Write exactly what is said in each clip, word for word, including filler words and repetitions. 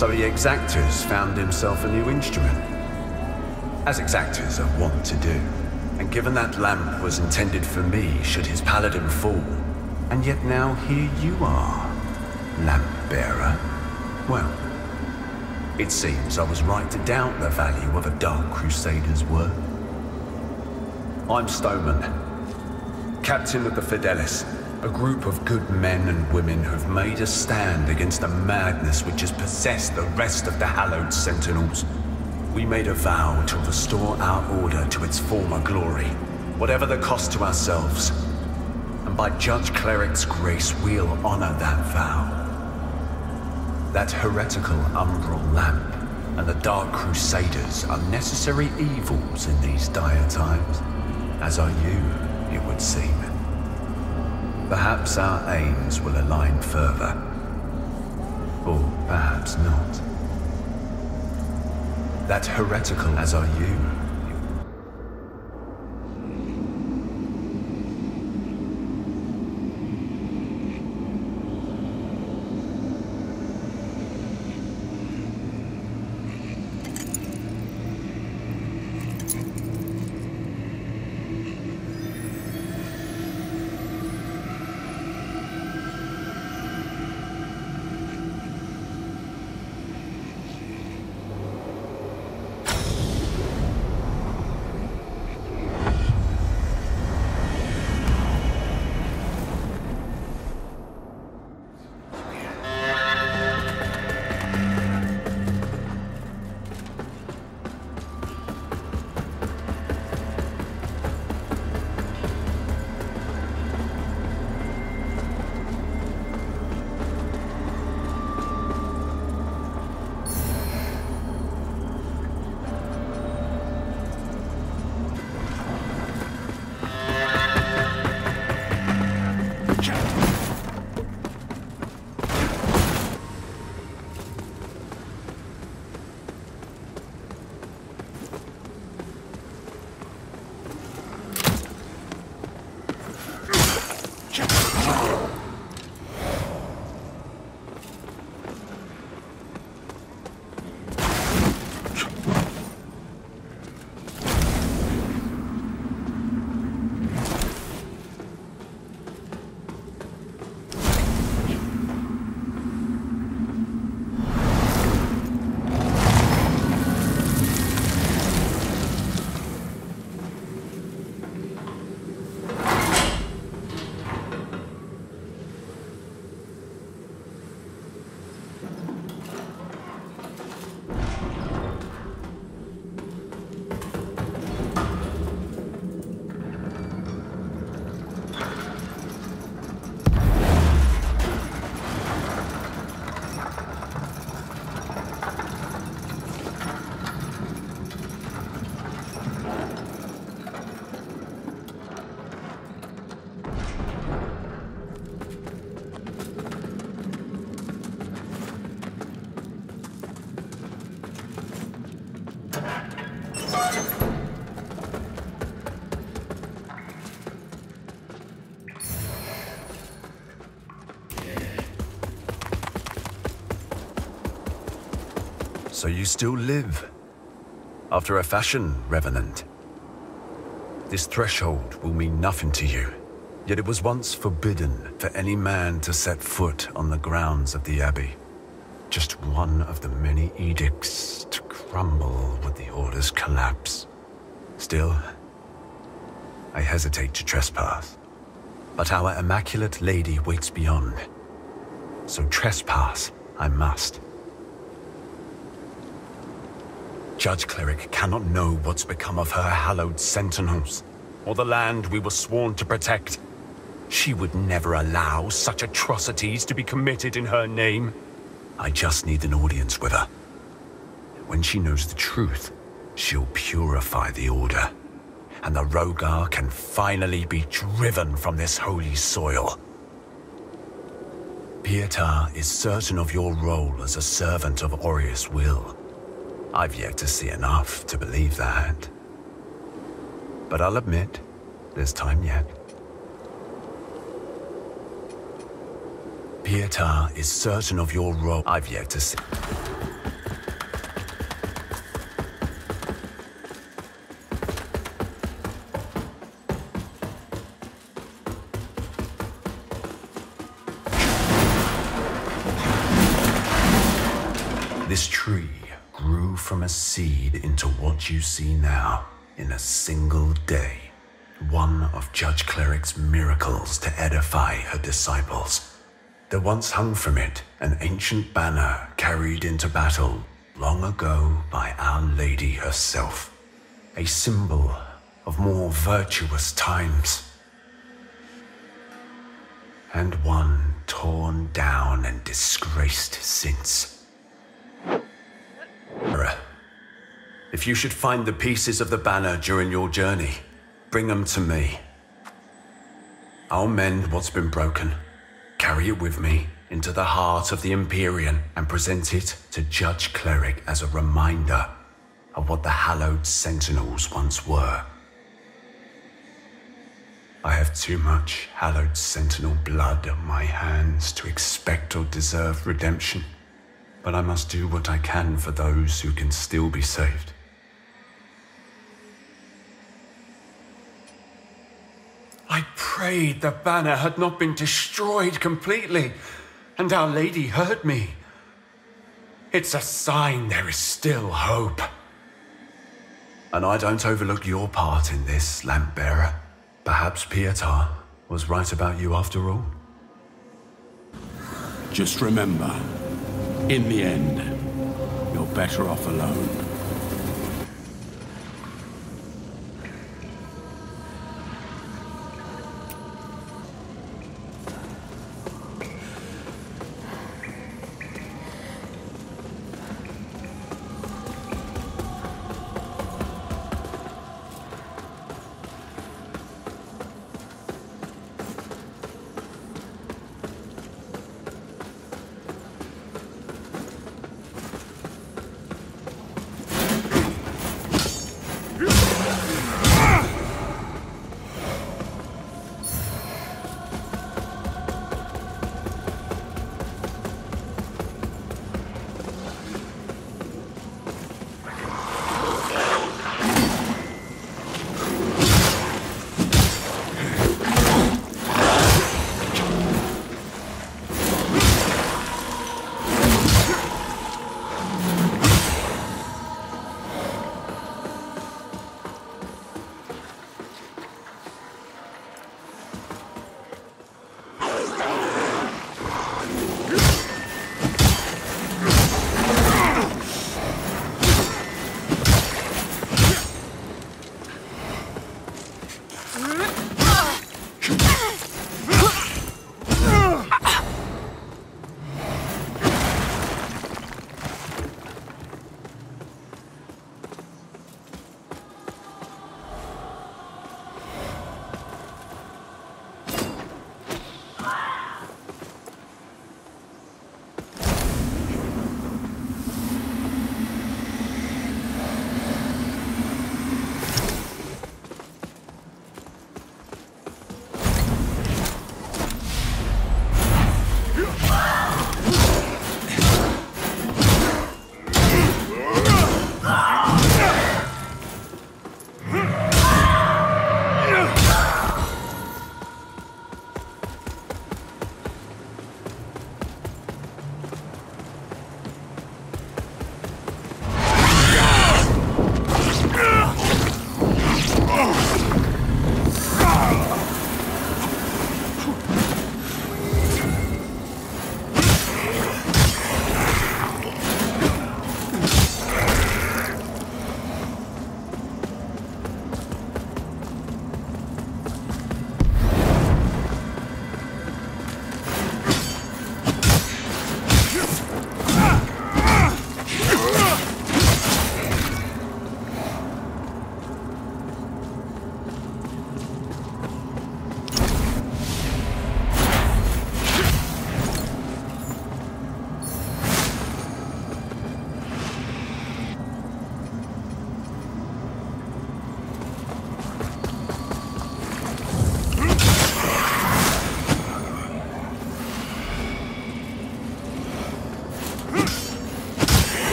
So the exactors found himself a new instrument, as exactors are wont to do. And given that lamp was intended for me, should his paladin fall. And yet now here you are, Lamp Bearer. Well, it seems I was right to doubt the value of a dark crusader's word. I'm Stomund, captain of the Fidelis, a group of good men and women who've made a stand against the madness which has possessed the rest of the Hallowed Sentinels. We made a vow to restore our order to its former glory, whatever the cost to ourselves. And by Judge Cleric's grace, we'll honor that vow. That heretical umbral lamp and the Dark Crusaders are necessary evils in these dire times, as are you, it would seem. Perhaps our aims will align further, or perhaps not. That heretical as are you. So you still live, after a fashion, Revenant. This threshold will mean nothing to you, yet it was once forbidden for any man to set foot on the grounds of the Abbey. Just one of the many edicts to crumble with the Order's collapse. Still, I hesitate to trespass, but our Immaculate Lady waits beyond, so trespass I must. Judge Cleric cannot know what's become of her Hallowed Sentinels, or the land we were sworn to protect. She would never allow such atrocities to be committed in her name. I just need an audience with her. When she knows the truth, she'll purify the Order, and the Rogar can finally be driven from this holy soil. Pietar is certain of your role as a servant of Aureus' will. I've yet to see enough to believe that. But I'll admit, there's time yet. Pietar is certain of your role. I've yet to see... This tree grew from a seed into what you see now in a single day. One of Judge Cleric's miracles to edify her disciples. There once hung from it an ancient banner carried into battle long ago by Our Lady herself. A symbol of more virtuous times. And one torn down and disgraced since. If you should find the pieces of the banner during your journey, bring them to me. I'll mend what's been broken, carry it with me into the heart of the Empyrean, and present it to Judge Cleric as a reminder of what the Hallowed Sentinels once were. I have too much Hallowed Sentinel blood on my hands to expect or deserve redemption, but I must do what I can for those who can still be saved. I prayed the banner had not been destroyed completely, and Our Lady heard me. It's a sign there is still hope. And I don't overlook your part in this, Lamp Bearer. Perhaps Pietar was right about you after all. Just remember, in the end, you're better off alone.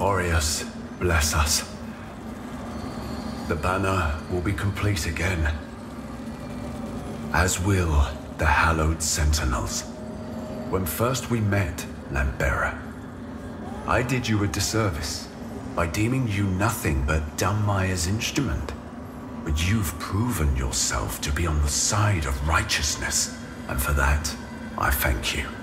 Aureus, bless us. The banner will be complete again, as will the Hallowed Sentinels. When first we met, Lambera, I did you a disservice by deeming you nothing but Dunmire's instrument. But you've proven yourself to be on the side of righteousness, and for that, I thank you.